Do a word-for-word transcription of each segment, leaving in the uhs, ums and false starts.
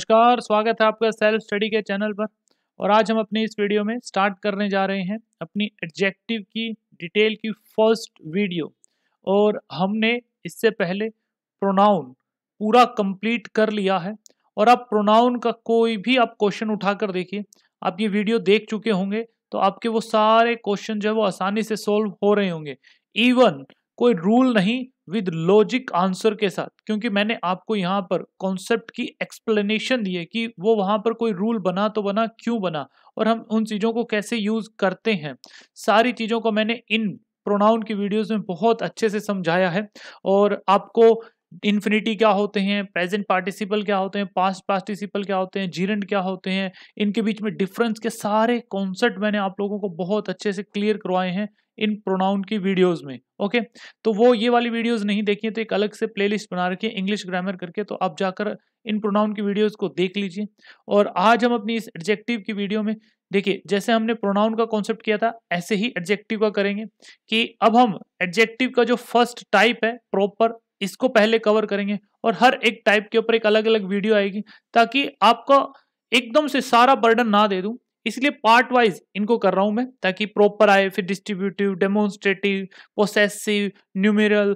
नमस्कार, स्वागत है आपका सेल्फ स्टडी के चैनल पर। और आज हम अपनी इस वीडियो में स्टार्ट करने जा रहे हैं अपनी एडजेक्टिव की डिटेल की फर्स्ट वीडियो। और हमने इससे पहले प्रोनाउन पूरा कंप्लीट कर लिया है। और आप प्रोनाउन का कोई भी आप क्वेश्चन उठाकर देखिए, आप ये वीडियो देख चुके होंगे तो आपके वो सारे क्वेश्चन जो है वो आसानी से सोल्व हो रहे होंगे, इवन कोई रूल नहीं, विद लॉजिक आंसर के साथ। क्योंकि मैंने आपको यहाँ पर कॉन्सेप्ट की एक्सप्लेनेशन दी है कि वो वहाँ पर कोई रूल बना तो बना, क्यों बना, और हम उन चीज़ों को कैसे यूज़ करते हैं। सारी चीज़ों को मैंने इन प्रोनाउन की वीडियोस में बहुत अच्छे से समझाया है। और आपको इन्फिनिटी क्या होते हैं, प्रेजेंट पार्टिसिपल क्या होते हैं, पास्ट पार्टिसिपल क्या होते हैं, जीरेंड क्या होते हैं, इनके बीच में डिफरेंस के सारे कॉन्सेप्ट मैंने आप लोगों को बहुत अच्छे से क्लियर करवाए हैं इन प्रोनाउन की वीडियोस में। ओके, तो वो ये वाली वीडियोस नहीं देखिए तो एक अलग से प्लेलिस्ट बना रखिए इंग्लिश ग्रामर करके, तो आप जाकर इन प्रोनाउन की वीडियोस को देख लीजिए। और आज हम अपनी इस एडजेक्टिव की वीडियो में देखिए, जैसे हमने प्रोनाउन का कॉन्सेप्ट किया था ऐसे ही एडजेक्टिव का करेंगे। कि अब हम एडजेक्टिव का जो फर्स्ट टाइप है प्रॉपर, इसको पहले कवर करेंगे। और हर एक टाइप के ऊपर एक अलग अलग वीडियो आएगी ताकि आपका एकदम से सारा बर्डन ना दे दूं, इसलिए पार्ट वाइज इनको कर रहा हूं मैं ताकि प्रॉपर आए। फिर distributive, demonstrative, possessive, numeral,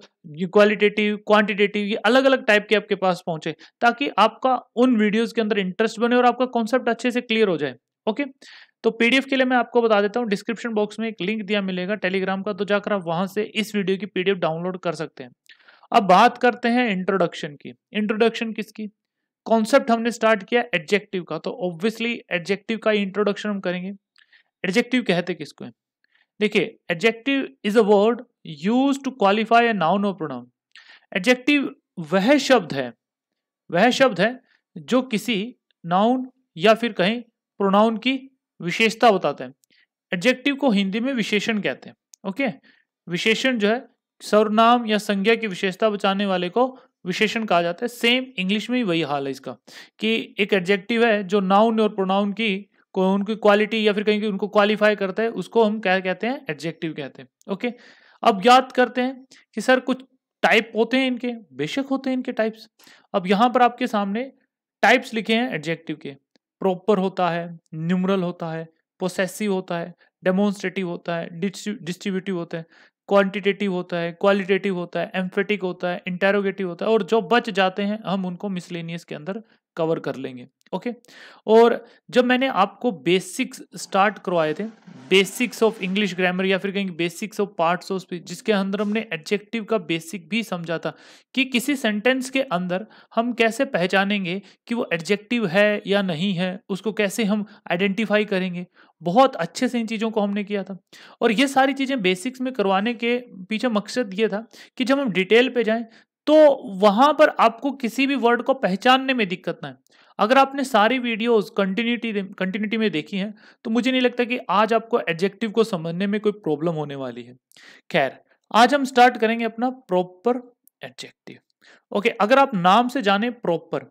qualitative, quantitative, ये अलग अलग टाइप के आपके पास पहुंचे ताकि आपका उन वीडियोस के अंदर इंटरेस्ट बने और आपका कॉन्सेप्ट अच्छे से क्लियर हो जाए। ओके, तो पीडीएफ के लिए मैं आपको बता देता हूँ, डिस्क्रिप्शन बॉक्स में एक लिंक दिया मिलेगा टेलीग्राम का, तो जाकर आप वहाँ से इस वीडियो की पीडीएफ डाउनलोड कर सकते हैं। अब बात करते हैं इंट्रोडक्शन की। इंट्रोडक्शन किसकी? कॉन्सेप्ट हमने स्टार्ट किया एडजेक्टिव का, तो ऑब्वियसली एडजेक्टिव का इंट्रोडक्शन हम करेंगे। एडजेक्टिव कहते किसको है? देखिए, adjective is a word use to qualify a noun और प्रोनाउन। एडजेक्टिव वह शब्द है वह शब्द है जो किसी नाउन या फिर कहीं प्रोनाउन की विशेषता बताते हैं। एडजेक्टिव को हिंदी में विशेषण कहते हैं। ओके, विशेषण जो है सर्वनाम या संज्ञा की विशेषता बताने वाले को विशेषण कहा जाता है। सेम इंग्लिश में ही वही हाल है इसका कि एक एडजेक्टिव है जो नाउन और प्रोनाउन की को उनकी क्वालिटी या फिर कहीं उनको क्वालिफाई करता है, उसको हम क्या कहते हैं? एडजेक्टिव कहते हैं। ओके, अब याद करते हैं कि सर कुछ टाइप होते हैं इनके, बेशक होते हैं इनके टाइप्स। अब यहाँ पर आपके सामने टाइप्स लिखे हैं एडजेक्टिव के। प्रॉपर होता है, न्यूमरल होता है, पोसेसिव होता है, डेमोन्स्ट्रेटिव होता है, डिस्ट्रीब्यूटिव होता है, क्वांटिटेटिव होता है, क्वालिटेटिव होता है, एम्फेटिक होता है, इंटेरोगेटिव होता है, और जो बच जाते हैं हम उनको मिसलेनियस के अंदर कवर कर लेंगे। ओके, और जब मैंने आपको बेसिक्स स्टार्ट करवाए थे, बेसिक्स ऑफ इंग्लिश ग्रामर या फिर कहीं basics of parts of speech, जिसके अंदर हमने एडजेक्टिव का बेसिक भी समझा था कि किसी सेंटेंस के अंदर हम कैसे पहचानेंगे कि वो एडजेक्टिव है या नहीं है, उसको कैसे हम आइडेंटिफाई करेंगे। बहुत अच्छे से इन चीज़ों को हमने किया था। और ये सारी चीज़ें बेसिक्स में करवाने के पीछे मकसद ये था कि जब हम डिटेल पे जाएँ तो वहाँ पर आपको किसी भी वर्ड को पहचानने में दिक्कत ना है। अगर आपने सारी वीडियोस कंटिन्यूटी कंटिन्यूटी में देखी हैं तो मुझे नहीं लगता कि आज आपको एडजेक्टिव को समझने में कोई प्रॉब्लम होने वाली है। खैर, आज हम स्टार्ट करेंगे अपना प्रॉपर एडजेक्टिव। ओके, अगर आप नाम से जाने प्रॉपर,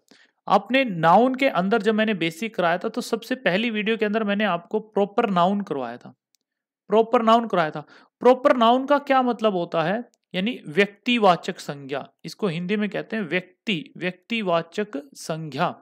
आपने नाउन के अंदर जब मैंने बेसिक कराया था तो सबसे पहली वीडियो के अंदर मैंने आपको प्रॉपर नाउन करवाया था प्रॉपर नाउन कराया था प्रॉपर नाउन का क्या मतलब होता है, यानी व्यक्तिवाचक संज्ञा। इसको हिंदी में कहते हैं व्यक्ति व्यक्तिवाचक संज्ञा,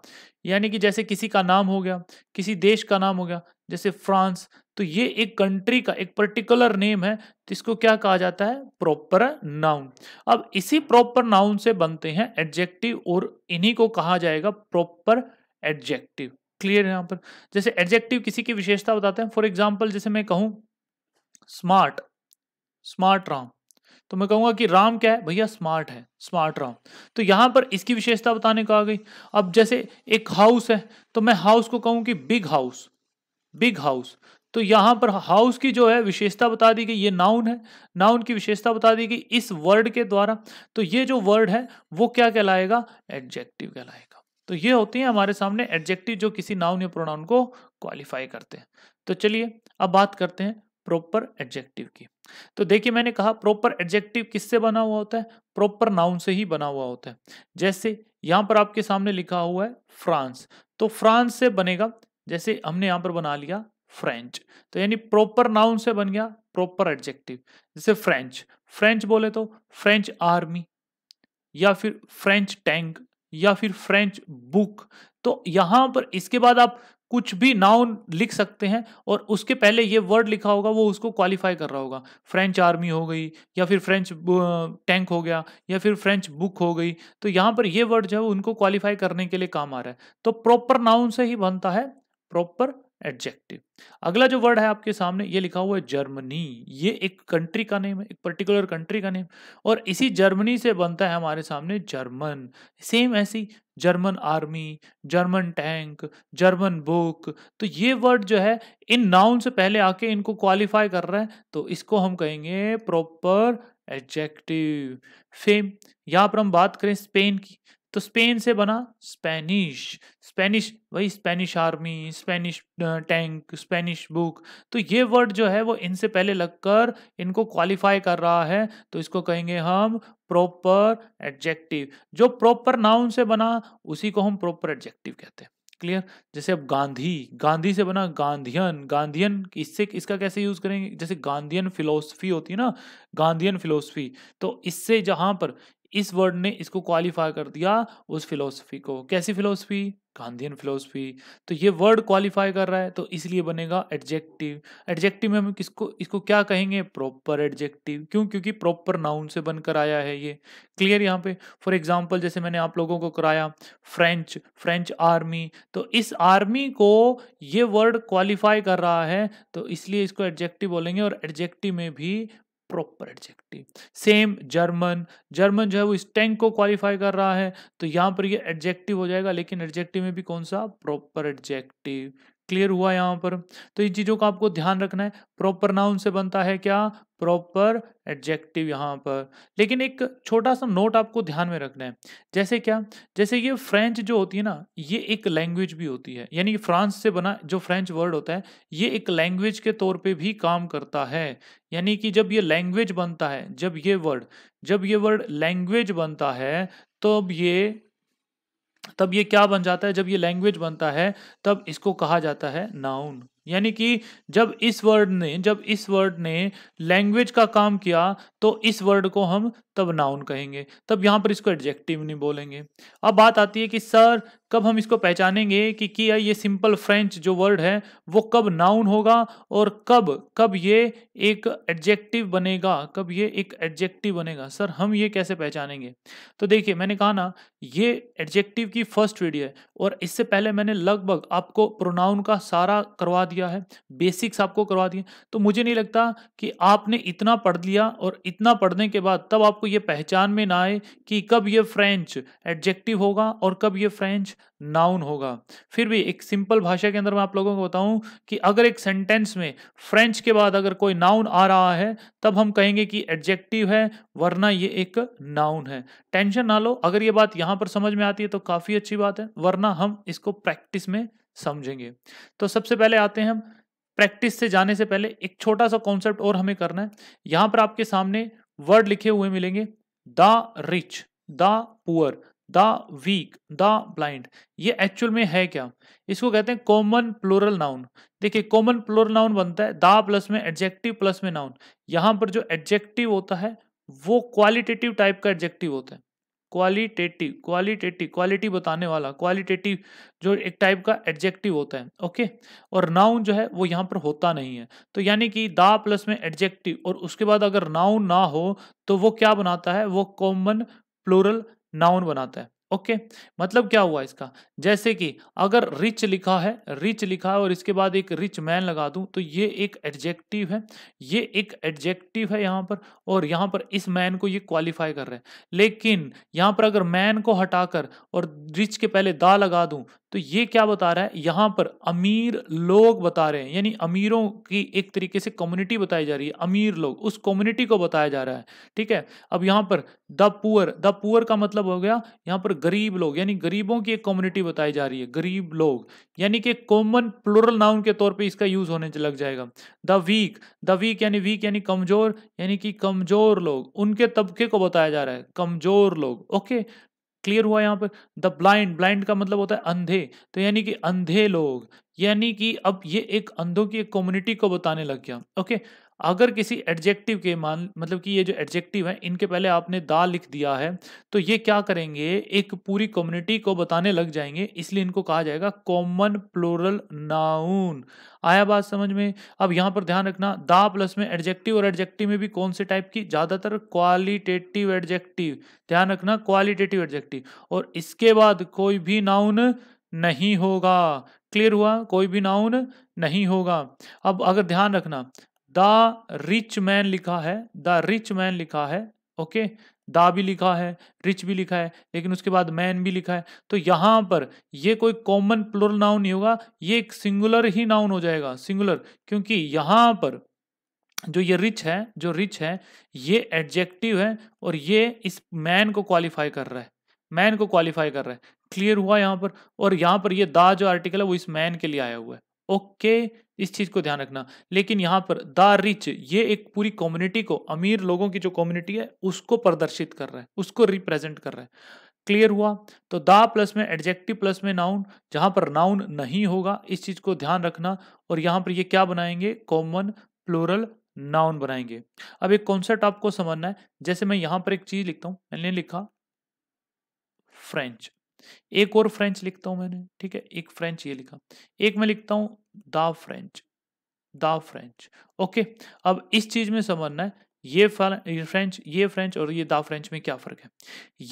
यानी कि जैसे किसी का नाम हो गया, किसी देश का नाम हो गया, जैसे फ्रांस, तो ये एक कंट्री का एक पर्टिकुलर नेम है, तो इसको क्या कहा जाता है? Proper noun. अब इसी प्रॉपर नाउन से बनते हैं एडजेक्टिव, और इन्हीं को कहा जाएगा प्रॉपर एडजेक्टिव। क्लियर है? यहाँ पर जैसे एडजेक्टिव किसी की विशेषता बताते हैं। फॉर एग्जाम्पल, जैसे मैं कहूँ स्मार्ट स्मार्ट राम, तो मैं कहूँगा कि राम क्या है भैया? स्मार्ट है, स्मार्ट राम। तो यहाँ पर इसकी विशेषता बताने को आ गई। अब जैसे एक हाउस है तो मैं हाउस को कहूँ कि बिग हाउस बिग हाउस तो यहाँ पर हाउस की जो है विशेषता बता दी गई, ये नाउन है, नाउन की विशेषता बता दी गई इस वर्ड के द्वारा। तो ये जो वर्ड है वो क्या कहलाएगा? एडजेक्टिव कहलाएगा। तो ये होती है हमारे सामने एडजेक्टिव जो किसी नाउन या प्रोनाउन को क्वालिफाई करते हैं। तो चलिए अब बात करते हैं प्रॉपर एडजेक्टिव की। तो देखिए, मैंने कहा प्रॉपर एडजेक्टिव किससे बना हुआ होता है? प्रॉपर नाउन से ही बना हुआ होता है। जैसे यहाँ पर आपके सामने लिखा हुआ है फ्रांस, तो फ्रांस से बनेगा, जैसे हमने यहाँ पर बना लिया फ्रेंच, तो यानी प्रॉपर नाउन से बन गया प्रॉपर एडजेक्टिव। जैसे फ्रेंच फ्रेंच बोले तो फ्रेंच आर्मी या फिर फ्रेंच टैंक या फिर फ्रेंच बुक। तो यहाँ पर इसके बाद आप कुछ भी नाउन लिख सकते हैं और उसके पहले ये वर्ड लिखा होगा वो उसको क्वालिफाई कर रहा होगा। फ्रेंच आर्मी हो गई या फिर फ्रेंच टैंक हो गया या फिर फ्रेंच बुक हो गई। तो यहाँ पर ये वर्ड जो है उनको क्वालिफाई करने के लिए काम आ रहा है। तो प्रॉपर नाउन से ही बनता है प्रॉपर एडजेक्टिव। अगला जो वर्ड है आपके सामने ये लिखा हुआ है जर्मनी। ये एक कंट्री का नेम है, एक पर्टिकुलर कंट्री का नेम, और इसी जर्मनी से बनता है हमारे सामने जर्मन। सेम ऐसी German army, German tank, German book. तो ये वर्ड जो है इन नाउन से पहले आके इनको क्वालिफाई कर रहा है, तो इसको हम कहेंगे प्रॉपर एडजेक्टिव। सेम यहाँ पर हम बात करें स्पेन की, तो स्पेन से बना स्पेनिश। स्पेनिश वही Spanish army, Spanish tank, Spanish book. तो ये वर्ड जो है वो इनसे पहले लगकर इनको क्वालिफाई कर रहा है, तो इसको कहेंगे हम प्रॉपर एडजेक्टिव। जो प्रॉपर नाउन से बना उसी को हम प्रॉपर एडजेक्टिव कहते हैं। क्लियर? जैसे अब गांधी, गांधी से बना गांधियन। गांधियन इससे इसका कैसे यूज करेंगे, जैसे गांधियन फिलोसफी होती है ना, गांधियन फिलोसफी। तो इससे जहां पर इस वर्ड ने इसको क्वालिफाई कर दिया उस फिलोसफी को। कैसी फिलोसफी? Gandhian philosophy. तो ये वर्ड क्वालिफाई कर रहा है, तो इसलिए बनेगा एडजेक्टिव। एडजेक्टिव में हम किसको इसको क्या कहेंगे? Proper adjective. क्यों? क्योंकि प्रॉपर नाउन से बनकर आया है ये। क्लियर? यहाँ पे फॉर एग्जांपल जैसे मैंने आप लोगों को कराया फ्रेंच, फ्रेंच आर्मी। तो इस आर्मी को ये वर्ड क्वालिफाई कर रहा है, तो इसलिए इसको एडजेक्टिव बोलेंगे, और एडजेक्टिव में भी proper adjective. Same German, German जो है वो इस टैंक को क्वालिफाई कर रहा है, तो यहाँ पर ये एडजेक्टिव हो जाएगा, लेकिन एडजेक्टिव में भी कौन सा? Proper adjective. क्लियर हुआ यहाँ पर? तो इन चीज़ों का आपको ध्यान रखना है। प्रॉपर नाउन से बनता है क्या? प्रॉपर एडजेक्टिव यहाँ पर। लेकिन एक छोटा सा नोट आपको ध्यान में रखना है। जैसे क्या? जैसे ये फ्रेंच जो होती है ना, ये एक लैंग्वेज भी होती है, यानी कि फ्रांस से बना जो फ्रेंच वर्ड होता है ये एक लैंग्वेज के तौर पे भी काम करता है। यानी कि जब ये लैंग्वेज बनता है, जब ये वर्ड जब ये वर्ड लैंग्वेज बनता है, तो अब ये तब ये क्या बन जाता है? जब ये लैंग्वेज बनता है तब इसको कहा जाता है नाउन। यानी कि जब इस वर्ड ने जब इस वर्ड ने लैंग्वेज का काम किया, तो इस वर्ड को हम तब नाउन कहेंगे, तब यहाँ पर इसको एडजेक्टिव नहीं बोलेंगे। अब बात आती है कि सर कब हम इसको पहचानेंगे कि क्या ये सिंपल फ्रेंच जो वर्ड है वो कब नाउन होगा और कब कब ये एक एडजेक्टिव बनेगा, कब ये एक एडजेक्टिव बनेगा? सर हम ये कैसे पहचानेंगे? तो देखिए, मैंने कहा ना ये एडजेक्टिव की फर्स्ट वीडियो है, और इससे पहले मैंने लगभग आपको प्रोनाउन का सारा करवा दिया है, बेसिक्स आपको करवा दिए। तो मुझे नहीं लगता कि आपने इतना पढ़ लिया, और इतना पढ़ने के बाद तब आपको ये पहचान में ना आए कि कब ये फ्रेंच एडजेक्टिव होगा और कब ये फ्रेंच नाउन होगा। फिर भी एक सिंपल भाषा के अंदर मैं आप लोगों को बताऊं कि अगर एक सेंटेंस में फ्रेंच के बाद अगर कोई नाउन आ रहा है तब हम कहेंगे कि एडजेक्टिव है, वरना ये एक नाउन है। टेंशन ना लो, अगर ये बात यहाँ पर समझ में आती है तो काफी अच्छी बात है, वरना हम इसको प्रैक्टिस में समझेंगे। तो सबसे पहले आते हैं हम प्रैक्टिस से जाने से पहले एक छोटा सा कॉन्सेप्ट और हमें करना है। यहाँ पर आपके सामने वर्ड लिखे हुए मिलेंगे the rich, the poor, the weak, the blind. ये एक्चुअल में है क्या? इसको कहते हैं कॉमन प्लूरल नाउन। देखिए, कॉमन प्लूरल नाउन बनता है द प्लस में एडजेक्टिव प्लस में नाउन। यहाँ पर जो एडजेक्टिव होता है वो क्वालिटेटिव टाइप का एडजेक्टिव होता है। क्वालिटेटिव क्वालिटेटिव क्वालिटी बताने वाला क्वालिटेटिव जो एक टाइप का एडजेक्टिव होता है। ओके, और नाउन जो है वो यहाँ पर होता नहीं है। तो यानी कि द प्लस में एडजेक्टिव और उसके बाद अगर नाउन ना हो तो वो क्या बनाता है? वो कॉमन प्लूरल नाउन बनाता है। ओके, मतलब क्या हुआ इसका? जैसे कि अगर रिच लिखा है रिच लिखा है और इसके बाद एक रिच मैन लगा दूं, तो ये एक एडजेक्टिव है, ये एक एडजेक्टिव है यहाँ पर, और यहाँ पर इस मैन को ये क्वालिफाई कर रहे हैं। लेकिन यहाँ पर अगर मैन को हटाकर और रिच के पहले दा लगा दूं, तो ये क्या बता रहा है? यहाँ पर अमीर लोग बता रहे हैं, यानी अमीरों की एक तरीके से कम्युनिटी बताई जा रही है। अमीर लोग, उस कम्युनिटी को बताया जा रहा है। ठीक है, अब यहाँ पर द पुअर, द पुअर का मतलब हो गया यहाँ पर गरीब लोग, यानी गरीबों की एक कम्युनिटी बताई जा रही है, गरीब लोग। यानी कि कॉमन प्लूरल नाउन के तौर पे इसका यूज होने लग जाएगा। द वीक, द वीक यानी वीक यानी कमजोर, यानी कि कमजोर लोग, उनके तबके को बताया जा रहा है, कमजोर लोग। ओके, क्लियर हुआ यहाँ पर? द ब्लाइंड, ब्लाइंड का मतलब होता है अंधे, तो यानी कि अंधे लोग, यानी कि अब ये एक अंधों की एक कम्युनिटी को बताने लग गया। ओके, अगर किसी एडजेक्टिव के मान मतलब कि ये जो एडजेक्टिव है इनके पहले आपने दा लिख दिया है तो ये क्या करेंगे, एक पूरी कम्युनिटी को बताने लग जाएंगे, इसलिए इनको कहा जाएगा कॉमन प्लूरल नाउन। आया बात समझ में। अब यहाँ पर ध्यान रखना दा प्लस में एडजेक्टिव, और एडजेक्टिव में भी कौन से टाइप की, ज़्यादातर क्वालिटेटिव एडजेक्टिव, ध्यान रखना क्वालिटेटिव एडजेक्टिव, और इसके बाद कोई भी नाउन नहीं होगा। क्लियर हुआ, कोई भी नाउन नहीं होगा। अब अगर ध्यान रखना द रिच मैन लिखा है, द रिच मैन लिखा है, ओके, दा भी लिखा है, रिच भी लिखा है, लेकिन उसके बाद मैन भी लिखा है, तो यहाँ पर ये कोई कॉमन प्लूरल नाउन नहीं होगा, ये एक सिंगुलर ही नाउन हो जाएगा, सिंगुलर, क्योंकि यहाँ पर जो ये रिच है, जो रिच है ये एडजेक्टिव है और ये इस मैन को क्वालिफाई कर रहा है, मैन को क्वालिफाई कर रहा है। क्लियर हुआ यहाँ पर। और यहाँ पर ये दा जो आर्टिकल है वो इस मैन के लिए आया हुआ है, ओके, इस चीज को ध्यान रखना। लेकिन यहाँ पर द रिच ये एक पूरी कम्युनिटी को, अमीर लोगों की जो कम्युनिटी है उसको प्रदर्शित कर रहा है, उसको रिप्रेजेंट कर रहा है। क्लियर हुआ। तो द प्लस में एडजेक्टिव प्लस में नाउन, जहां पर नाउन नहीं होगा, इस चीज को ध्यान रखना। और यहाँ पर ये क्या बनाएंगे, कॉमन प्लूरल नाउन बनाएंगे। अब एक कॉन्सेप्ट आपको समझना है, जैसे मैं यहाँ पर एक चीज लिखता हूँ, मैंने लिखा फ्रेंच, एक और फ्रेंच लिखता हूं मैंने, ठीक है, एक फ्रेंच ये लिखा, एक मैं लिखता हूं दा फ्रेंच, दा फ्रेंच, ओके। अब इस चीज में समझना है ये फ्रेंच, ये फ्रेंच और ये दा फ्रेंच में क्या फर्क है।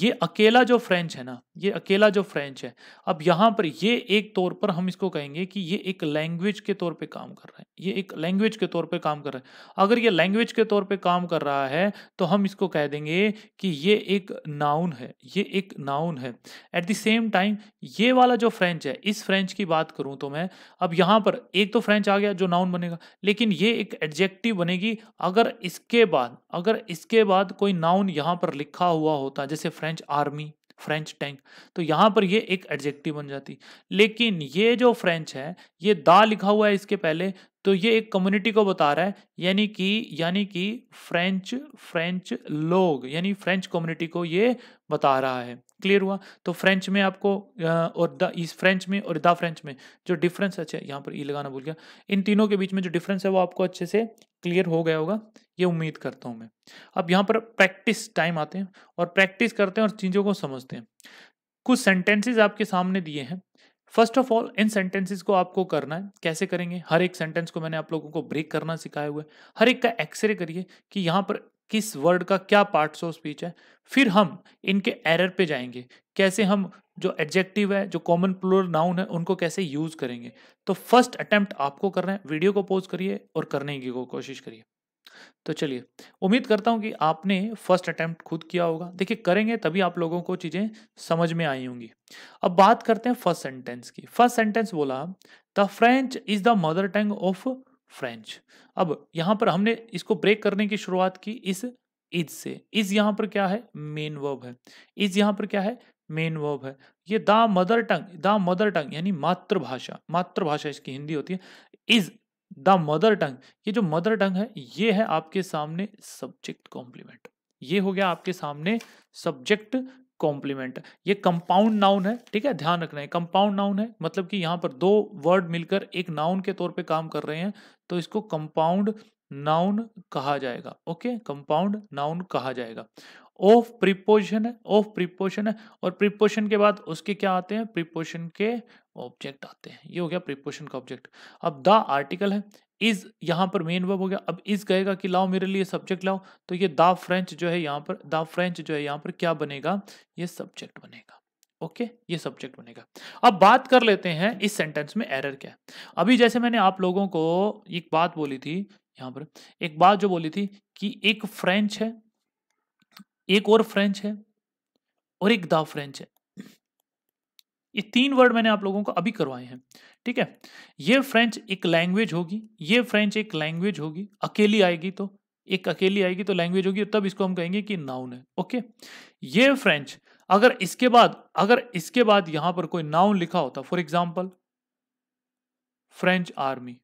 ये अकेला जो फ्रेंच है ना, ये अकेला जो फ्रेंच है, अब यहाँ पर ये एक तौर पर हम इसको कहेंगे कि ये एक लैंग्वेज के तौर पे काम कर रहा है, ये एक लैंग्वेज के तौर पे काम कर रहा है। अगर ये लैंग्वेज के तौर पे काम कर रहा है तो हम इसको कह देंगे कि ये एक नाउन है, ये एक नाउन है। एट द सेम टाइम ये वाला जो फ्रेंच है, इस फ्रेंच की बात करूँ तो मैं, अब यहाँ पर एक तो फ्रेंच आ गया जो नाउन बनेगा, लेकिन ये एक एडजेक्टिव बनेगी। अगर इसके अगर इसके बाद कोई नाउन यहां पर लिखा हुआ होता, जैसे फ्रेंच आर्मी, फ्रेंच टैंक, तो यहां पर ये एक एडजेक्टिव बन जाती। लेकिन ये जो फ्रेंच है, ये दा लिखा हुआ है इसके पहले, तो ये एक कम्युनिटी को बता रहा है, यानी कि यानी कि फ्रेंच फ्रेंच लोग, यानी फ्रेंच कम्युनिटी को ये बता रहा है। क्लियर हुआ। तो फ्रेंच में आपको और द इस फ्रेंच में और द फ्रेंच में जो डिफरेंस, अच्छा यहाँ पर ई लगाना भूल गया, इन तीनों के बीच में जो डिफरेंस है वो आपको अच्छे से क्लियर हो गया होगा, ये उम्मीद करता हूँ मैं। अब यहाँ पर प्रैक्टिस टाइम आते हैं और प्रैक्टिस करते हैं और चीज़ों को समझते हैं। कुछ सेंटेंसेस आपके सामने दिए हैं। फर्स्ट ऑफ ऑल इन सेंटेंसेस को आपको करना है, कैसे करेंगे, हर एक सेंटेंस को मैंने आप लोगों को ब्रेक करना सिखाया हुआ है, हर एक का एक्सरे करिए कि यहाँ पर किस वर्ड का क्या पार्ट्स ऑफ स्पीच है। फिर हम इनके एरर पे जाएंगे, कैसे हम जो एडजेक्टिव है, जो कॉमन प्लूरल नाउन है, उनको कैसे यूज़ करेंगे। तो फर्स्ट अटेम्प्ट आपको करना है, वीडियो को पॉज करिए और करने की कोशिश करिए। तो चलिए, उम्मीद करता हूँ कि आपने फर्स्ट अटेम्प्ट खुद किया होगा। देखिए, करेंगे तभी आप लोगों को चीज़ें समझ में आई होंगी। अब बात करते हैं फर्स्ट सेंटेंस की। फर्स्ट सेंटेंस बोला the French is the mother tongue of French. अब यहाँ पर हमने इसको ब्रेक करने की शुरुआत की इस इज से। इज यहाँ पर क्या है, मेन वर्ब है। इज यहाँ पर क्या है, मेन वर्ब है। ये the mother tongue, the mother tongue यानी मातृभाषा, मातृभाषा इसकी हिंदी होती है। इज द मदर टंग, ये जो मदर टंग है ये है आपके सामने सब्जेक्ट कॉम्प्लीमेंट। ये हो गया आपके सामने सब्जेक्ट कॉम्प्लीमेंट। ये कंपाउंड नाउन है, ठीक है, ध्यान रखना है, कंपाउंड नाउन है, मतलब कि यहाँ पर दो वर्ड मिलकर एक नाउन के तौर पे काम कर रहे हैं, तो इसको कंपाउंड नाउन कहा जाएगा। ओके, कंपाउंड नाउन कहा जाएगा। ऑफ प्रीपोजिशन है, ऑफ प्रीपोजिशन है, और प्रीपोजिशन के बाद उसके क्या आते हैं, प्रीपोजिशन के ऑब्जेक्ट आते हैं। ये हो गया प्रीपोजिशन का ऑब्जेक्ट। अब द आर्टिकल है, इज यहाँ पर मेन वर्ब हो गया। अब इज कहेगा कि लाओ मेरे लिए सब्जेक्ट लाओ, तो ये द फ्रेंच जो है यहाँ पर, द फ्रेंच जो है यहाँ पर क्या बनेगा, ये सब्जेक्ट बनेगा। ओके, ये सब्जेक्ट बनेगा। अब बात कर लेते हैं इस सेंटेंस में एरर क्या है। अभी जैसे मैंने आप लोगों को एक बात बोली थी, यहाँ पर एक बात जो बोली थी कि एक फ्रेंच है, एक और फ्रेंच है और एक दा फ्रेंच है। ये तीन वर्ड मैंने आप लोगों को अभी करवाए हैं, ठीक है। ये फ्रेंच एक लैंग्वेज होगी, ये फ्रेंच एक लैंग्वेज होगी, अकेली आएगी तो एक अकेली आएगी तो लैंग्वेज होगी, तब इसको हम कहेंगे कि नाउन है। ओके, ये फ्रेंच अगर इसके बाद अगर इसके बाद यहां पर कोई नाउन लिखा होता, for example French army,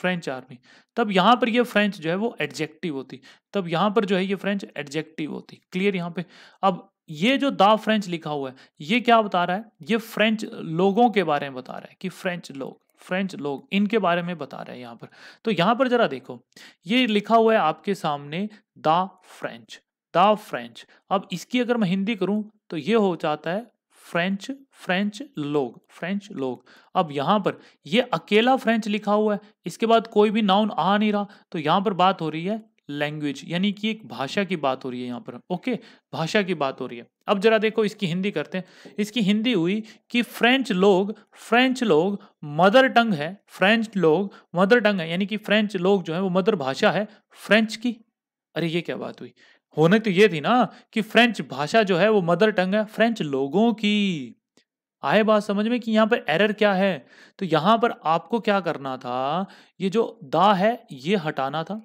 French army, तब यहाँ पर ये फ्रेंच जो है वो एडजेक्टिव होती, तब यहाँ पर जो है ये फ्रेंच एडजेक्टिव होती। क्लियर यहाँ पे। अब ये जो दा फ्रेंच लिखा हुआ है ये क्या बता रहा है, ये फ्रेंच लोगों के बारे में बता रहा है कि फ्रेंच लोग, फ्रेंच लोग, इनके बारे में बता रहे हैं यहाँ पर। तो यहाँ पर जरा देखो, ये लिखा हुआ है आपके सामने द फ्रेंच, द फ्रेंच। अब इसकी अगर मैं हिंदी करूं तो ये हो जाता है फ्रेंच, फ्रेंच लोग, फ्रेंच लोग। अब यहाँ पर ये अकेला फ्रेंच लिखा हुआ है, इसके बाद कोई भी नाउन आ नहीं रहा, तो यहाँ पर बात हो रही है लैंग्वेज, यानी कि एक भाषा की बात हो रही है यहाँ पर। ओके, भाषा की बात हो रही है। अब जरा देखो इसकी हिंदी करते हैं। इसकी हिंदी हुई कि फ्रेंच लोग, फ्रेंच लोग मदर टंग है, फ्रेंच लोग मदर टंग है, यानी कि फ्रेंच लोग जो है वो मदर भाषा है फ्रेंच की। अरे ये क्या बात हुई, होने तो ये थी ना कि फ्रेंच भाषा जो है वो मदर टंग है फ्रेंच लोगों की। आए बात समझ में कि यहाँ पर एरर क्या है? तो यहाँ पर आपको क्या करना था, ये जो दा है ये हटाना था,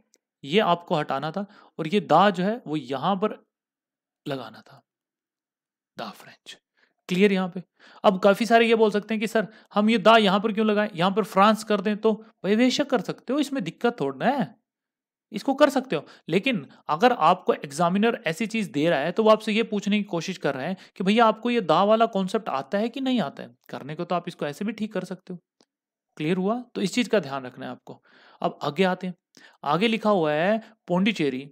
ये आपको हटाना था, और ये दा जो है वो यहाँ पर लगाना था, दा फ्रेंच। क्लियर यहाँ पे? अब काफी सारे ये बोल सकते हैं कि सर हम ये दा यहाँ पर क्यों लगाएं, यहाँ पर फ्रांस कर दें तो? भाई बेशक कर सकते हो, इसमें दिक्कत थोड़ी है, इसको कर सकते हो। लेकिन अगर आपको एग्जामिनर ऐसी चीज दे रहा है तो वो आपसे ये पूछने की कोशिश कर रहे हैं कि भैया आपको ये दा वाला कॉन्सेप्ट आता है कि नहीं आता है, करने को तो आप इसको ऐसे भी ठीक कर सकते हो। क्लियर हुआ? तो इस चीज का ध्यान रखना है आपको। अब आगे आते हैं। आगे लिखा हुआ है Pondicherry,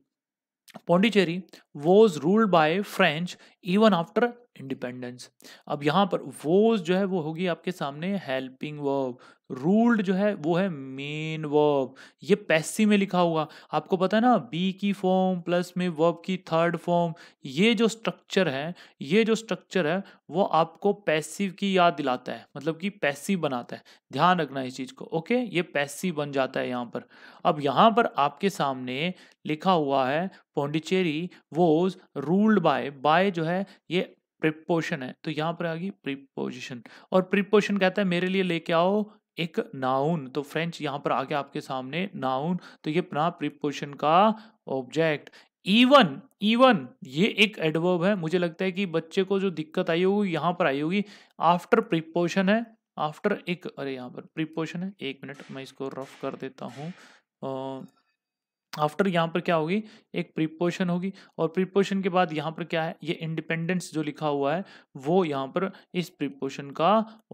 Pondicherry was ruled by French even after independence. अब यहाँ पर वॉज जो है वो होगी आपके सामने हेल्पिंग वर्ब, रूल्ड जो है वो है मेन वर्ब। ये पैसिव में लिखा हुआ, आपको पता है ना बी की फॉर्म प्लस में वर्ब की थर्ड फॉर्म, ये जो स्ट्रक्चर है, ये जो स्ट्रक्चर है वो आपको पैसिव की याद दिलाता है, मतलब कि पैसिव बनाता है। ध्यान रखना इस चीज को। ओके, ये पैसिव बन जाता है यहाँ पर। अब यहाँ पर आपके सामने लिखा हुआ है Pondicherry was ruled by, by जो है ये प्रीपोजिशन है, तो यहाँ पर आ गई प्रीपोजिशन, और प्रीपोजिशन कहता है मेरे लिए लेके आओ एक नाउन। तो फ्रेंच यहाँ पर आ गया आपके सामने नाउन, तो ये ना प्रीपोजिशन का ऑब्जेक्ट। इवन, इवन ये एक एडवर्ब है। मुझे लगता है कि बच्चे को जो दिक्कत आई होगी यहाँ पर आई होगी, आफ्टर प्रीपोजिशन है, आफ्टर एक, अरे यहाँ पर प्रीपोजिशन है, एक मिनट मैं इसको रफ कर देता हूँ। आफ्टर यहाँ पर क्या होगी, एक प्रीपोजिशन होगी, और प्रीपोजिशन के बाद यहाँ पर क्या है, ये इंडिपेंडेंस जो लिखा हुआ है वो यहाँ पर इस प्रीपोजिशन का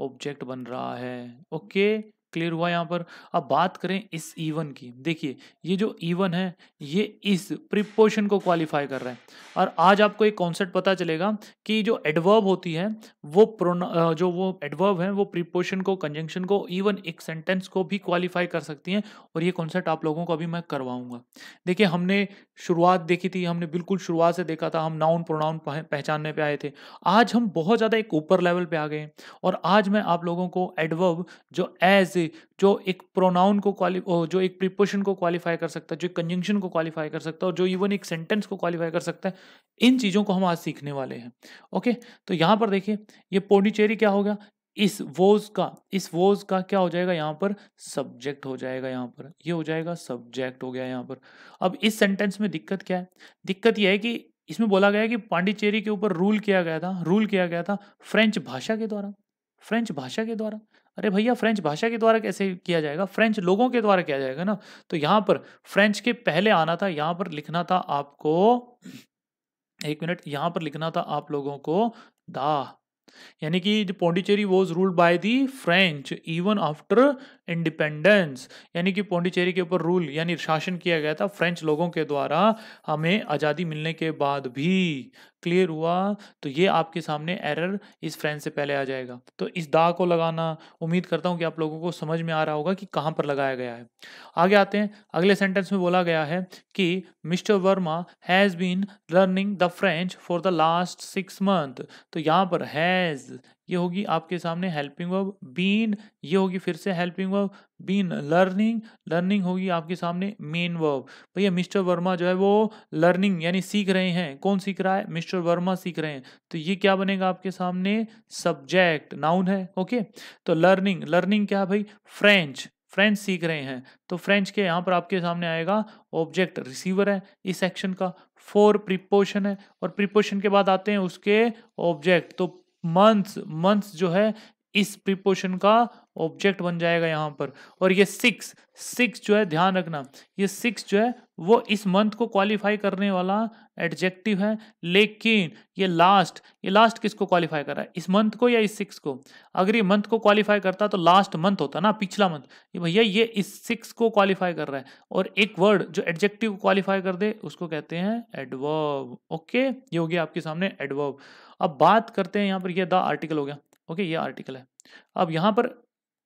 ऑब्जेक्ट बन रहा है। ओके, क्लियर हुआ यहाँ पर? अब बात करें इस इवन की। देखिए ये जो इवन है ये इस प्रीपोजिशन को क्वालिफाई कर रहा है, और आज आपको एक कॉन्सेप्ट पता चलेगा कि जो एडवर्ब होती है वो प्रोना, जो वो एडवर्ब है वो प्रीपोजिशन को, कंजंक्शन को, इवन एक सेंटेंस को भी क्वालिफाई कर सकती हैं, और ये कॉन्सेप्ट आप लोगों को अभी मैं करवाऊंगा। देखिए हमने शुरुआत देखी थी, हमने बिल्कुल शुरुआत से देखा था, हम नाउन प्रोनाउन पहचानने पर आए थे। आज हम बहुत ज़्यादा एक ऊपर लेवल पर आ गए, और आज मैं आप लोगों को एडवर्ब जो एज, जो एक प्रोनाउन को क्वालिफाई, जो एक प्रीपोजिशन को क्वालिफाई कर सकता है, जो कंजंक्शन को क्वालिफाई कर सकता है, और जो इवन एक सेंटेंस को क्वालिफाई कर सकता है, इन चीजों को हम आज सीखने वाले हैं। ओके, तो यहां पर देखिए ये पौंडीचेरी क्या होगा, इस वॉज का, इस वॉज का क्या हो जाएगा यहाँ पर, सब्जेक्ट हो जाएगा। यहाँ पर ये हो जाएगा सब्जेक्ट हो गया यहाँ पर। अब इस सेंटेंस में दिक्कत क्या है? दिक्कत यह है कि इसमें बोला गया है कि पौंडीचेरी के ऊपर रूल किया गया था, रूल किया गया था फ्रेंच भाषा के द्वारा, फ्रेंच भाषा के द्वारा। अरे भैया फ्रेंच भाषा के द्वारा कैसे किया जाएगा, फ्रेंच लोगों के द्वारा किया जाएगा ना। तो यहाँ पर फ्रेंच के पहले आना था, यहाँ पर लिखना था आपको, एक मिनट, यहाँ पर लिखना था आप लोगों को दा, यानी कि Pondicherry was ruled by the French even after independence, यानी कि पौंडीचेरी के ऊपर रूल यानी शासन किया गया था फ्रेंच लोगों के द्वारा हमें आज़ादी मिलने के बाद भी। क्लियर हुआ? तो ये आपके सामने एरर इस फ्रेंच से पहले आ जाएगा, तो इस दा को लगाना। उम्मीद करता हूँ कि आप लोगों को समझ में आ रहा होगा कि कहाँ पर लगाया गया है। आगे आते हैं। अगले सेंटेंस में बोला गया है कि mister Verma has been learning the French for the last six month. तो यहाँ पर हैज़ ये होगी आपके सामने हेल्पिंग वर्ब, बीन ये होगी फिर से helping verb, been learning, learning होगी आपके सामने मेन वर्ब। भैया मिस्टर वर्मा जो है वो लर्निंग यानी सीख रहे हैं। कौन सीख रहा है? मिस्टर वर्मा सीख रहे हैं। तो ये क्या बनेगा आपके सामने, सब्जेक्ट, नाउन है। ओके, तो लर्निंग, लर्निंग क्या है भाई, फ्रेंच, फ्रेंच सीख रहे हैं। तो फ्रेंच के यहाँ पर आपके सामने आएगा ऑब्जेक्ट, रिसीवर है इस एक्शन का, फोर प्रीपोजिशन है, और प्रीपोजिशन के बाद आते हैं उसके ऑब्जेक्ट। तो मंथ्स, मंथ्स जो है इस प्रीपोजिशन का ऑब्जेक्ट बन जाएगा यहाँ पर। और ये सिक्स सिक्स जो है ध्यान रखना, ये सिक्स जो है वो इस मंथ को क्वालिफाई करने वाला एडजेक्टिव है, लेकिन ये लास्ट ये लास्ट किसको क्वालिफाई कर रहा है, इस मंथ को या इस सिक्स को? अगर ये मंथ को क्वालिफाई करता तो लास्ट मंथ होता ना, पिछला मंथ। ये भैया ये इस सिक्स को क्वालिफाई कर रहा है। और एक वर्ड जो एडजेक्टिव को क्वालिफाई कर दे उसको कहते हैं एडवर्ब। ओके, ये हो गया आपके सामने एडवर्ब। अब बात करते हैं यहाँ पर, यह द आर्टिकल हो गया। ओके, ये आर्टिकल है। अब यहाँ पर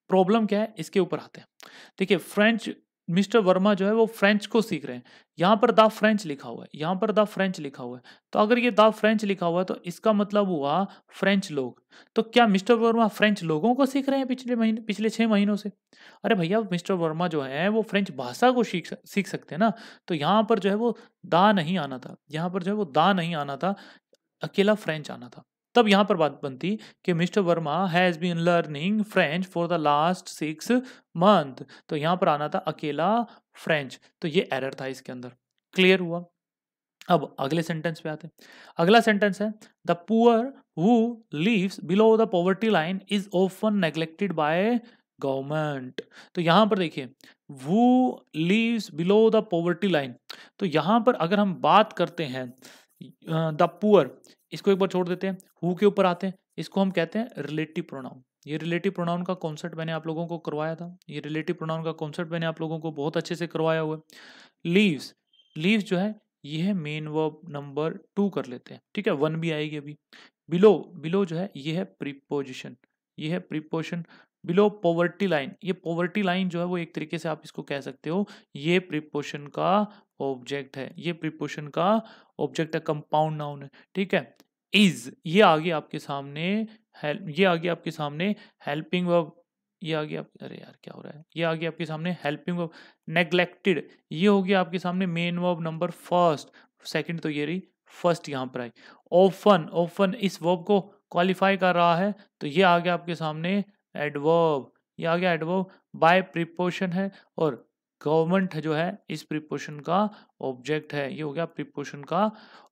प्रॉब्लम क्या है इसके ऊपर आते हैं। देखिए, फ्रेंच मिस्टर वर्मा जो है वो फ्रेंच को सीख रहे हैं। यहाँ पर द फ्रेंच लिखा हुआ है, यहाँ पर द फ्रेंच लिखा हुआ है, तो अगर ये द फ्रेंच लिखा हुआ है तो इसका मतलब हुआ फ्रेंच लोग। तो क्या मिस्टर वर्मा फ्रेंच लोगों को सीख रहे हैं पिछले महीने पिछले छः महीनों से? अरे भैया, मिस्टर वर्मा जो है वो फ्रेंच भाषा को सीख सीख सकते हैं ना। तो यहाँ पर जो है वो दा नहीं आना था, यहाँ पर जो है वो दा नहीं आना था, अकेला फ्रेंच आना था। तब यहाँ पर बात बनती कि mister Verma has been learning French for the last six month. तो यहाँ पर आना था अकेला फ्रेंच। तो ये एरर था इसके अंदर। क्लियर हुआ? अब अगले सेंटेंस पे आते हैं। अगला सेंटेंस है the poor who lives below the poverty line is often neglected by government. तो यहाँ पर देखिए, वो lives below the poverty line. तो यहाँ पर अगर हम बात करते हैं द पुअर, इसको एक बार छोड़ देते हैं, हु के ऊपर आते हैं। इसको हम कहते हैं रिलेटिव प्रोनाउन। ये रिलेटिव प्रोनाउन का कॉन्सेप्ट मैंने आप लोगों को करवाया था, ये रिलेटिव प्रोनाउन का कॉन्सेप्ट मैंने आप लोगों को बहुत अच्छे से करवाया हुआ है। लीव्स लीव्स जो है ये है मेन वर्ब नंबर टू कर लेते हैं, ठीक है, वन भी आएगी अभी। बिलो बिलो जो है ये है प्रीपोजिशन, ये है प्रीपोजिशन। बिलो पॉवर्टी लाइन, ये पॉवर्टी लाइन जो है वो एक तरीके से आप इसको कह सकते हो, ये प्रीपोजिशन का ऑब्जेक्ट है, ये प्रीपोजिशन का ऑब्जेक्ट है, कंपाउंड नाउन है, ठीक है। इज ये आगे आपके सामने हेल्प, ये आगे आपके सामने हेल्पिंग वर्ब, ये आगे आप अरे यार क्या हो रहा है, ये आगे आपके सामने हेल्पिंग वर्ब। नेग्लेक्टेड ये हो गया आपके सामने main verb number first, second तो ये रही, फर्स्ट यहाँ पर आई। ऑफन ऑफन इस वर्ब को क्वालिफाई कर रहा है, तो ये आ गया आपके सामने एडवर्ब, ये आ गया एडवर्ब बाय प्रीपोजिशन है। और गवर्नमेंट जो है इस प्रीपोजिशन का ऑब्जेक्ट है, ये हो गया प्रीपोजिशन का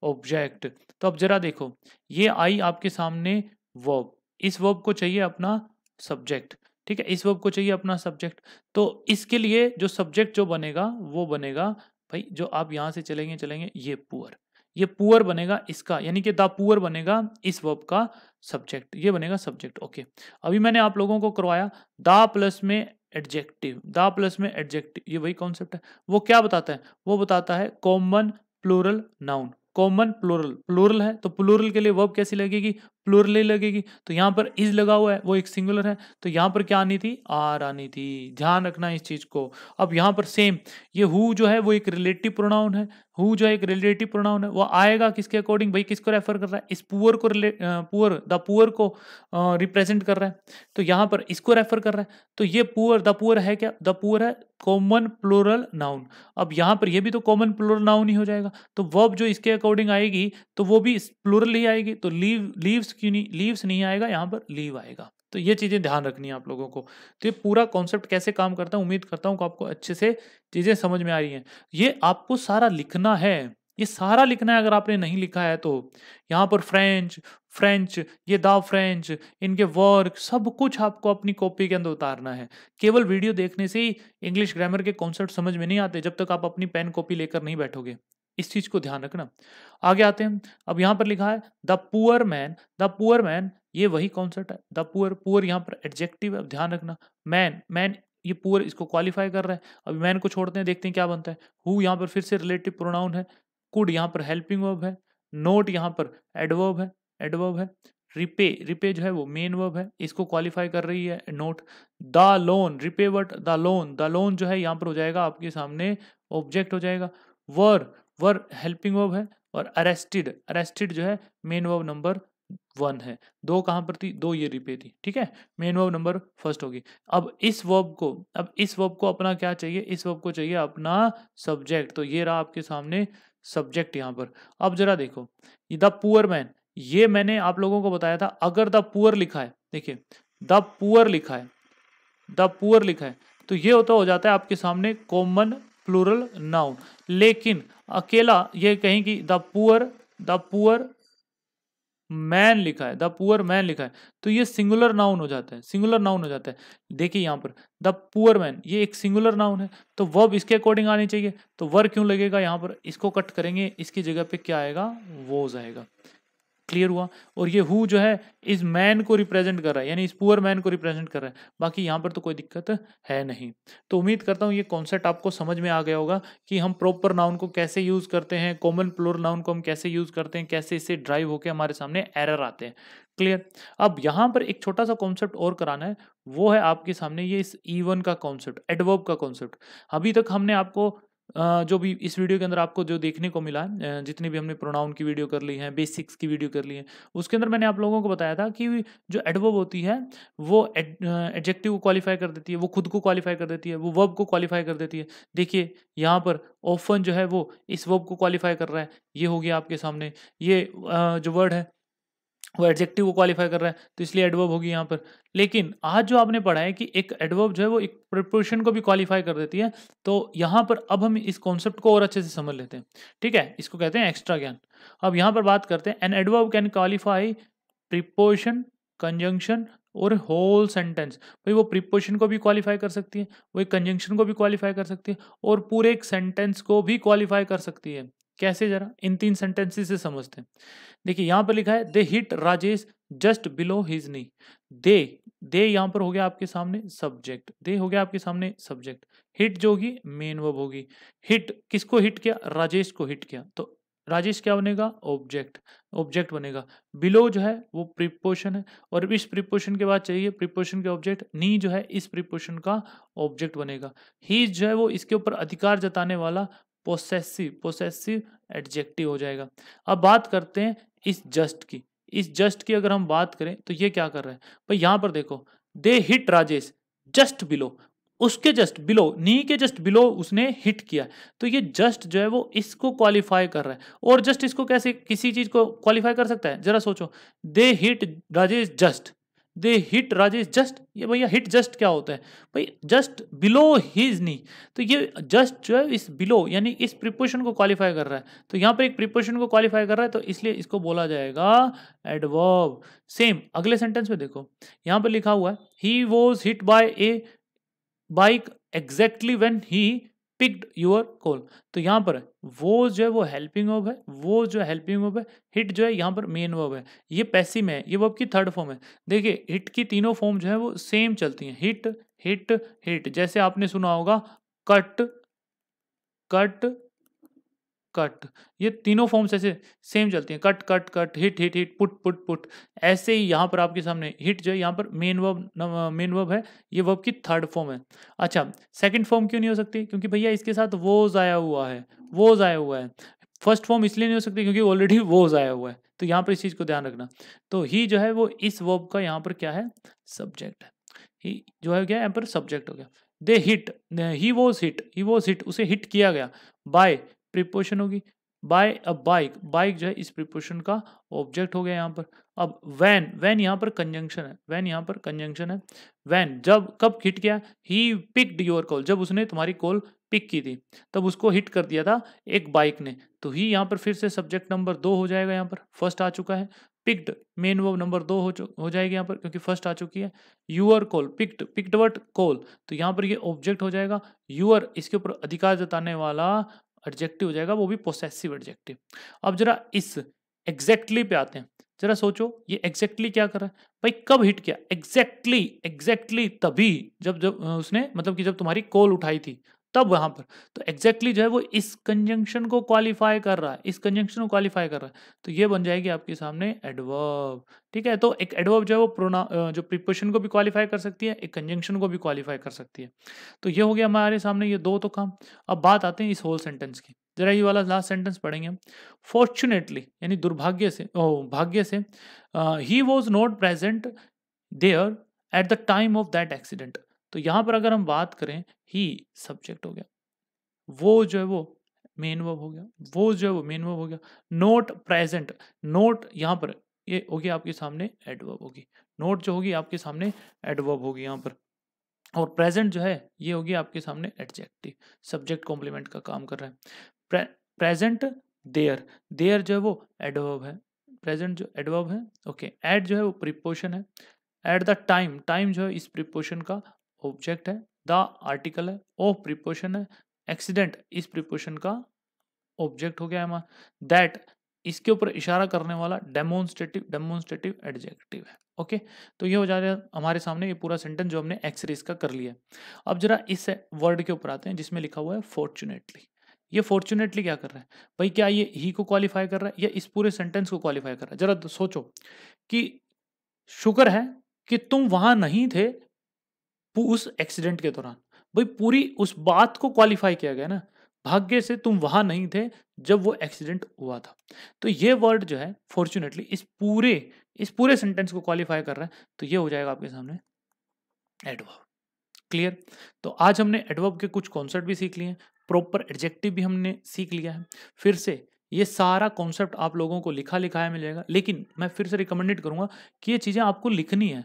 ऑब्जेक्ट। तो अब जरा देखो, ये आई आपके सामने वर्ब, इस वर्ब को चाहिए अपना सब्जेक्ट, ठीक है, इस वर्ब को चाहिए अपना सब्जेक्ट। तो इसके लिए जो सब्जेक्ट जो बनेगा वो बनेगा भाई, जो आप यहाँ से चलेंगे चलेंगे ये पुअर, ये पुअर बनेगा इसका, यानी कि द पुअर बनेगा इस वर्ब का सब्जेक्ट, ये बनेगा सब्जेक्ट। ओके, अभी मैंने आप लोगों को करवाया द प्लस में एडजेक्टिव, द प्लस में एडजेक्टिव, ये वही कॉन्सेप्ट है। वो क्या बताता है? वो बताता है common plural noun, common plural, plural है तो प्लूरल के लिए वर्ब कैसी लगेगी, प्लूरल ही लगेगी। तो यहाँ पर इज लगा हुआ है, वो एक सिंगुलर है, तो यहाँ पर क्या आनी थी, आर आनी थी, ध्यान रखना इस चीज़ को। अब यहाँ पर सेम, ये हु जो है वो एक रिलेटिव प्रोनाउन है, हु जो है एक रिलेटिव प्रोनाउन है, वो आएगा किसके अकॉर्डिंग भाई, किसको रेफर कर रहा है, इस पुअर को, पुअर द पुअर को रिप्रेजेंट कर रहा है, तो यहाँ पर इसको रेफर कर रहा है। तो ये पुअर, द पुअर है क्या, द पुअर है कॉमन प्लूरल नाउन। अब यहाँ पर ये भी तो कॉमन प्लूरल नाउन ही हो जाएगा, तो वर्ब जो इसके अकॉर्डिंग आएगी तो वो भी प्लूरल ही आएगी। तो लीव लीव्स क्यों नहीं, लीव्स नहीं आएगा, यहाँ पर लीव आएगा। तो ये चीज़ें ध्यान रखनी है आप लोगों को। तो ये पूरा कॉन्सेप्ट कैसे काम करता है, उम्मीद करता हूँ कि आपको अच्छे से चीज़ें समझ में आ रही हैं। ये आपको सारा लिखना है, ये सारा लिखना है। अगर आपने नहीं लिखा है तो यहाँ पर फ्रेंच फ्रेंच ये द फ्रेंच, इनके वर्क, सब कुछ आपको अपनी कॉपी के अंदर उतारना है। केवल वीडियो देखने से ही इंग्लिश ग्रामर के कॉन्सेप्ट समझ में नहीं आते, जब तक आप अपनी पेन कॉपी लेकर नहीं बैठोगे। इस चीज़ को ध्यान रखना। आगे आते हैं। अब यहाँ पर लिखा है the poor man, the poor man ये वही कॉन्सेप्ट है, द पुअर, पुअर यहाँ पर एडजेक्टिव है, अब ध्यान रखना। मैन मैन ये पुअर इसको क्वालिफाई कर रहा है। अभी मैन को छोड़ते हैं, देखते हैं क्या बनता है। हु यहाँ पर फिर से रिलेटिव प्रोनाउन है, कुड यहाँ पर हेल्पिंग वर्ब है, नोट यहाँ पर एडवर्ब है, एडवर्ब है। रिपे रिपे जो है वो मेन वर्ब है, इसको क्वालिफाई कर रही है note. The loan, repay word the loan, the loan जो है यहाँ पर हो जाएगा आपके सामने ऑब्जेक्ट हो जाएगा। वर वर हेल्पिंग वर्ब है। और अरेस्टेड, अरेस्टेड जो है मेन वर्ब नंबर वन है। दो कहाँ पर थी, दो ये रिपे थी, ठीक है, मेन वर्ब नंबर फर्स्ट होगी। अब इस वर्ब को अब इस वर्ब को अपना क्या चाहिए, इस वर्ब को चाहिए अपना सब्जेक्ट, तो ये रहा आपके सामने सब्जेक्ट यहाँ पर। अब जरा देखो, द पुअर मैन, ये मैंने आप लोगों को बताया था। अगर द पुअर लिखा है, देखिए द पुअर लिखा है, द पुअर लिखा है, तो ये होता हो जाता है आपके सामने कॉमन प्लूरल नाउन। लेकिन अकेला ये कहेंगी the poor, the poor man लिखा है, द पुअर मैन लिखा है, तो ये सिंगुलर नाउन हो जाता है, सिंगुलर नाउन हो जाता है। देखिए यहाँ पर द पुअर मैन, ये एक सिंगुलर नाउन है, तो वर्ब इसके अकॉर्डिंग आनी चाहिए, तो वर क्यों लगेगा यहाँ पर, इसको कट करेंगे, इसकी जगह पे क्या आएगा, वोज आएगा। क्लियर हुआ। और ये हु जो है इस मैन को रिप्रेजेंट कर रहा है, यानी इस पुअर मैन को रिप्रेजेंट कर रहा है, बाकी यहाँ पर तो कोई दिक्कत है नहीं। तो उम्मीद करता हूँ ये कॉन्सेप्ट आपको समझ में आ गया होगा कि हम प्रॉपर नाउन को कैसे यूज़ करते हैं, कॉमन प्लूरल नाउन को हम कैसे यूज़ करते हैं, कैसे इससे ड्राइव होकर हमारे सामने एरर आते हैं। क्लियर। अब यहाँ पर एक छोटा सा कॉन्सेप्ट और कराना है, वो है आपके सामने ये इस ईवन का कॉन्सेप्ट, एडवर्ब का कॉन्सेप्ट। अभी तक हमने आपको जो भी इस वीडियो के अंदर आपको जो देखने को मिला है, जितनी भी हमने प्रोनाउन की वीडियो कर ली है, बेसिक्स की वीडियो कर ली है, उसके अंदर मैंने आप लोगों को बताया था कि जो एडवर्ब होती है वो एडजेक्टिव को क्वालिफाई कर देती है, वो खुद को क्वालिफाई कर देती है, वो वर्ब को क्वालिफाई कर देती है। देखिए यहाँ पर ऑफन जो है वो इस वर्ब को क्वालिफाई कर रहा है, ये हो गया आपके सामने, ये जो वर्ड है वो एडजेक्टिव को क्वालिफाई कर रहा है, तो इसलिए एडवर्ब होगी यहाँ पर। लेकिन आज जो आपने पढ़ा है कि एक एडवर्ब जो है वो एक प्रीपोजिशन को भी क्वालिफाई कर देती है, तो यहाँ पर अब हम इस कॉन्सेप्ट को और अच्छे से समझ लेते हैं। ठीक है, इसको कहते हैं एक्स्ट्रा ज्ञान। अब यहाँ पर बात करते हैं, an adverb can qualify preposition, conjunction और होल सेंटेंस। भाई वो प्रीपोजिशन को भी क्वालिफाई कर सकती है, वो एक कंजंक्शन को भी क्वालिफाई कर सकती है, और पूरे एक सेंटेंस को भी क्वालिफाई कर सकती है। कैसे, जरा इन तीन सेंटेंसेस से समझते हैं। देखिए यहाँ पर लिखा है they hit Rajesh just below his knee. They they यहाँ पर हो गया आपके सामने सब्जेक्ट, दे हो गया आपके सामने सब्जेक्ट, हिट जो होगी मेन वर्ब होगी। हिट किसको हिट किया, राजेश को हिट किया, तो राजेश क्या बनेगा, ऑब्जेक्ट, ऑब्जेक्ट बनेगा। बिलो जो है वो प्रीपोजिशन है, और इस प्रीपोजिशन के बाद चाहिए प्रीपोजिशन के ऑब्जेक्ट, नी जो है इस प्रीपोजिशन का ऑब्जेक्ट बनेगा। हिज जो है वो इसके ऊपर अधिकार जताने वाला पोसेसिव, पोसेसिव एडजेक्टिव हो जाएगा। अब बात करते हैं इस जस्ट की, इस जस्ट की अगर हम बात करें तो ये क्या कर रहा है भाई, यहाँ पर देखो they hit Rajesh just below, उसके जस्ट बिलो, नी के जस्ट बिलो उसने हिट किया, तो ये जस्ट जो है वो इसको क्वालिफाई कर रहा है। और जस्ट इसको कैसे, किसी चीज को क्वालिफाई कर सकता है, जरा सोचो, they hit Rajesh just, they hit Rajesh just, ये भैया हिट जस्ट क्या होता है भाई, जस्ट बिलो हिज नी, तो ये जस्ट जो है इस बिलो यानी इस प्रीपोजिशन को क्वालिफाई कर रहा है, तो यहाँ पर एक प्रीपोजिशन को क्वालिफाई कर रहा है, तो इसलिए इसको बोला जाएगा एडवर्ब। सेम अगले सेंटेंस में देखो, यहाँ पर लिखा हुआ है he was hit by a bike exactly when he picked your call, तो यहाँ पर वो जो है वो हेल्पिंग वर्ब है, वो जो हेल्पिंग वर्ब है, हिट जो है यहाँ पर मेन वर्ब है, ये पैसिव है, ये वर्ब की थर्ड फॉर्म है। देखिए हिट की तीनों फॉर्म जो है वो सेम चलती हैं, हिट हिट हिट, जैसे आपने सुना होगा कट कट कट, ये तीनों फॉर्म्स ऐसे सेम चलती हैं, cut cut cut, hit hit hit, put put put, ऐसे ही यहाँ पर आपके सामने हिट जो है यहाँ पर मेन वर्ब, मेन वर्ब है, ये वर्ब की थर्ड फॉर्म है। अच्छा सेकंड फॉर्म क्यों नहीं हो सकती, क्योंकि भैया इसके साथ वोज आया हुआ है, वोज आया हुआ है। फर्स्ट फॉर्म इसलिए नहीं हो सकती क्योंकि ऑलरेडी वोज आया हुआ है, तो यहाँ पर इस चीज़ को ध्यान रखना। तो ही जो है वो इस वर्ब का यहाँ पर क्या है, सब्जेक्ट है, ही जो है क्या यहाँ पर सब्जेक्ट हो गया। They hit, he was hit, he was hit, उसे हिट किया गया, बाय प्रीपोजिशन होगी, बाय अ बाइक, बाइक जो है इस प्रीपोजिशन का ऑब्जेक्ट हो गया यहाँ पर। अब वैन, वैन यहाँ पर कंजंक्शन है, वैन यहाँ पर कंजंक्शन है, वैन जब कब हिट किया, ही पिक्ड योर कॉल, जब उसने तुम्हारी कॉल पिक की थी तब उसको हिट कर दिया था एक बाइक ने, तो ही यहाँ पर फिर से सब्जेक्ट नंबर दो हो जाएगा, यहाँ पर फर्स्ट आ चुका है, पिक्ड मेन वर्ब नंबर दो हो हो जाएगी यहाँ पर क्योंकि फर्स्ट आ चुकी है। Your call, picked picked word call, तो यहाँ पर ये ऑब्जेक्ट हो जाएगा, यूअर इसके ऊपर अधिकार जताने वाला एडजेक्टिव हो जाएगा, वो भी पोसेसिव एडजेक्टिव। अब जरा इस एग्जैक्टली पे आते हैं, जरा सोचो ये एग्जैक्टली क्या कर रहा है भाई, कब हिट किया, एग्जैक्टली एग्जैक्टली तभी जब जब उसने, मतलब कि जब तुम्हारी कॉल उठाई थी तब वहां पर, तो एग्जैक्टली जो है वो इस कंजंक्शन को क्वालिफाई कर रहा है, इस कंजंक्शन को क्वालिफाई कर रहा है, तो ये बन जाएगी आपके सामने एडवर्ब। ठीक है, तो एक एडवर्ब जो है वो प्रोनाउन, जो प्रीपोजिशन को भी क्वालिफाई कर सकती है, एक कंजंक्शन को भी क्वालिफाई कर सकती है। तो ये हो गया हमारे सामने ये दो तो काम। अब बात आते हैं इस होल सेंटेंस की, जरा ये वाला लास्ट सेंटेंस पढ़ेंगे हम। फॉर्चुनेटली यानी दुर्भाग्य से, ओ, भाग्य से, he was not present there at the time of that accident. तो यहाँ पर अगर हम बात करें, ही सब्जेक्ट हो गया, वो जो है वो मेन वर्ब हो गया, वो जो है वो मेन वर्ब हो गया, नोट प्रेजेंट, नोट यहाँ पर ये होगी आपके सामने एडवर्ब होगी, नोट जो होगी आपके सामने एडवर्ब होगी यहाँ पर, और प्रेजेंट जो है ये होगी आपके सामने एडजेक्टिव, सब्जेक्ट कॉम्प्लीमेंट का काम कर रहा है। प्रेजेंट देयर, देयर जो है वो एडवर्ब है, प्रेजेंट जो एडवर्ब है, ओके okay, एट जो है वो प्रीपोजिशन है, एट द टाइम, टाइम जो है इस प्रीपोजिशन का ऑब्जेक्ट है, द आर्टिकल है, ओ प्रीपोजिशन है, एक्सीडेंट इस प्रीपोजिशन का ऑब्जेक्ट हो गया है, दैट इसके ऊपर इशारा करने वाला डेमोन्स्ट्रेटिव डेमोन्स्ट्रेटिव एडजेक्टिव है। Okay okay? तो ये हो जा रहा है हमारे सामने ये पूरा सेंटेंस जो हमने एक्स सीरीज का कर लिया। अब जरा इस वर्ड के ऊपर आते हैं जिसमें लिखा हुआ है फॉर्चुनेटली। ये फॉर्चुनेटली क्या कर रहा है भाई, क्या ये ही को क्वालिफाई कर रहा है या इस पूरे सेंटेंस को क्वालिफाई कर रहा है? जरा सोचो कि शुक्र है कि तुम वहां नहीं थे उस एक्सीडेंट के दौरान। भाई पूरी उस बात को क्वालिफाई किया गया ना, भाग्य से तुम वहां नहीं थे जब वो एक्सीडेंट हुआ था। तो ये वर्ड जो है फॉर्चुनेटली इस पूरे इस पूरे सेंटेंस को क्वालिफाई कर रहा है। तो ये हो जाएगा आपके सामने एडवर्ब। क्लियर? तो आज हमने एडवर्ब के कुछ कॉन्सेप्ट भी सीख लिए हैं, प्रॉपर एडजेक्टिव भी हमने सीख लिया है। फिर से ये सारा कॉन्सेप्ट आप लोगों को लिखा लिखाया मिलेगा, लेकिन मैं फिर से रिकमेंडेड करूंगा कि ये चीज़ें आपको लिखनी है।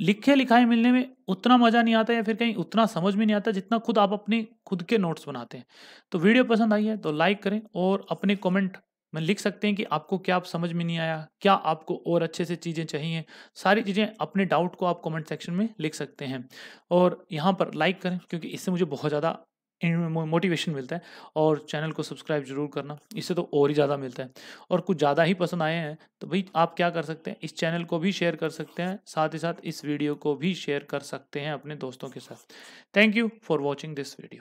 लिखे लिखाए मिलने में उतना मजा नहीं आता या फिर कहीं उतना समझ में नहीं आता जितना खुद आप अपने खुद के नोट्स बनाते हैं। तो वीडियो पसंद आई है तो लाइक करें और अपने कमेंट में लिख सकते हैं कि आपको क्या आप समझ में नहीं आया, क्या आपको और अच्छे से चीज़ें चाहिए। सारी चीज़ें अपने डाउट को आप कमेंट सेक्शन में लिख सकते हैं और यहाँ पर लाइक करें क्योंकि इससे मुझे बहुत ज़्यादा मोटिवेशन मिलता है। और चैनल को सब्सक्राइब जरूर करना, इससे तो और ही ज़्यादा मिलता है। और कुछ ज़्यादा ही पसंद आए हैं तो भाई आप क्या कर सकते हैं, इस चैनल को भी शेयर कर सकते हैं, साथ ही साथ इस वीडियो को भी शेयर कर सकते हैं अपने दोस्तों के साथ। Thank you for watching this video.